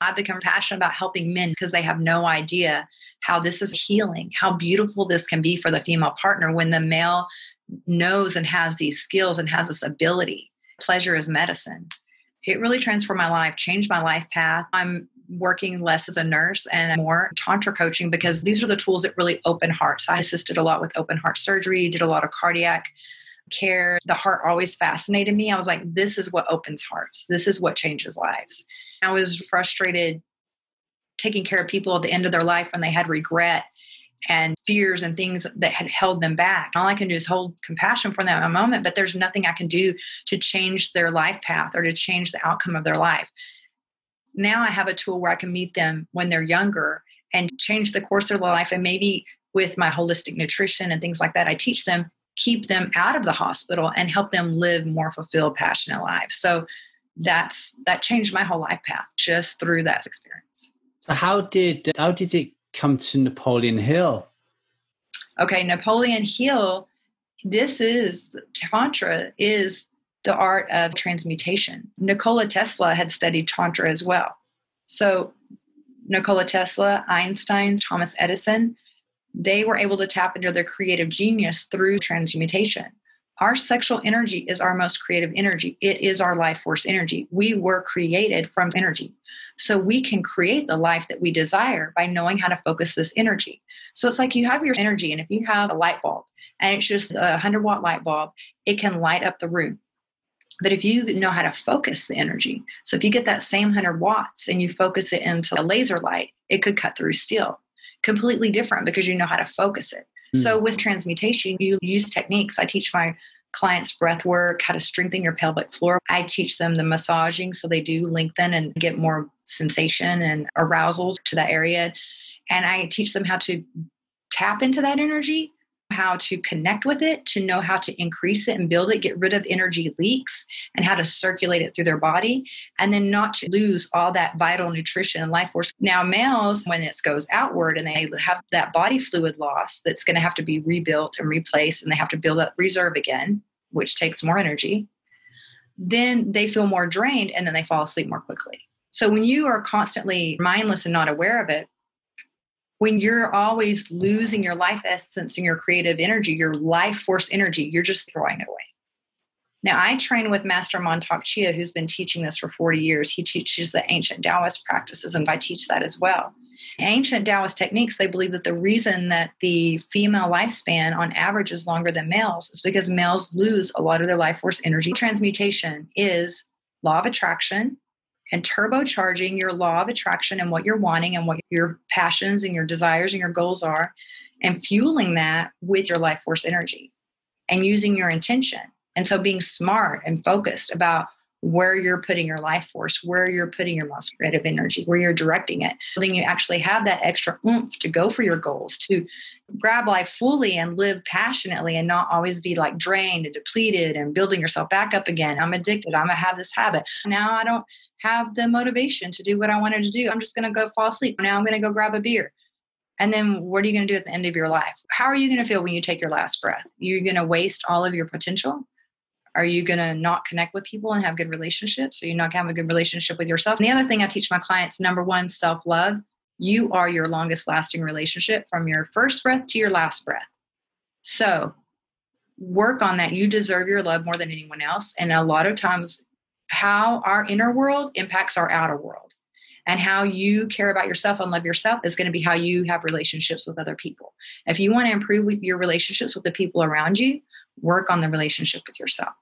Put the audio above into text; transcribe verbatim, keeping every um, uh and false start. I've become passionate about helping men because they have no idea how this is healing, how beautiful this can be for the female partner when the male knows and has these skills and has this ability. Pleasure is medicine. It really transformed my life, changed my life path. I'm working less as a nurse and more Tantra coaching because these are the tools that really open hearts. I assisted a lot with open heart surgery, did a lot of cardiac care. The heart always fascinated me. I was like, this is what opens hearts. This is what changes lives. I was frustrated taking care of people at the end of their life when they had regret and fears and things that had held them back. All I can do is hold compassion for them in a moment, but there's nothing I can do to change their life path or to change the outcome of their life. Now I have a tool where I can meet them when they're younger and change the course of their life. And maybe with my holistic nutrition and things like that, I teach them, keep them out of the hospital and help them live more fulfilled, passionate lives. So that's, that changed my whole life path just through that experience. So how did, how did it come to Napoleon Hill? Okay. Napoleon Hill, this is, Tantra is the art of transmutation. Nikola Tesla had studied Tantra as well. So Nikola Tesla, Einstein, Thomas Edison, they were able to tap into their creative genius through transmutation. Our sexual energy is our most creative energy. It is our life force energy. We were created from energy. So we can create the life that we desire by knowing how to focus this energy. So it's like you have your energy, and if you have a light bulb and it's just a one hundred watt light bulb, it can light up the room. But if you know how to focus the energy, so if you get that same one hundred watts and you focus it into a laser light, it could cut through steel. Completely different because you know how to focus it. So with transmutation, you use techniques. I teach my clients breath work, how to strengthen your pelvic floor. I teach them the massaging so they do lengthen and get more sensation and arousal to that area. And I teach them how to tap into that energy, how to connect with it, to know how to increase it and build it, get rid of energy leaks, and how to circulate it through their body, and then not to lose all that vital nutrition and life force. Now, males, when it goes outward and they have that body fluid loss, that's going to have to be rebuilt and replaced, and they have to build up reserve again, which takes more energy. Then they feel more drained, and then they fall asleep more quickly. So when you are constantly mindless and not aware of it, when you're always losing your life essence and your creative energy, your life force energy, you're just throwing it away. Now, I train with Master Mantak Chia, who's been teaching this for forty years. He teaches the ancient Taoist practices, and I teach that as well. Ancient Taoist techniques, they believe that the reason that the female lifespan on average is longer than males is because males lose a lot of their life force energy. Transmutation is law of attraction, and turbocharging your law of attraction and what you're wanting and what your passions and your desires and your goals are, and fueling that with your life force energy and using your intention. And so being smart and focused about where you're putting your life force, where you're putting your most creative energy, where you're directing it. Then you actually have that extra oomph to go for your goals, to grab life fully and live passionately and not always be like drained and depleted and building yourself back up again. I'm addicted. I'm going to have this habit. Now I don't have the motivation to do what I wanted to do. I'm just going to go fall asleep. Now I'm going to go grab a beer. And then what are you going to do at the end of your life? How are you going to feel when you take your last breath? You're going to waste all of your potential. Are you going to not connect with people and have good relationships? So you're not going to have a good relationship with yourself. And the other thing I teach my clients, number one, self-love. You are your longest lasting relationship from your first breath to your last breath. So work on that. You deserve your love more than anyone else. And a lot of times how our inner world impacts our outer world, and how you care about yourself and love yourself is going to be how you have relationships with other people. If you want to improve with your relationships with the people around you, work on the relationship with yourself.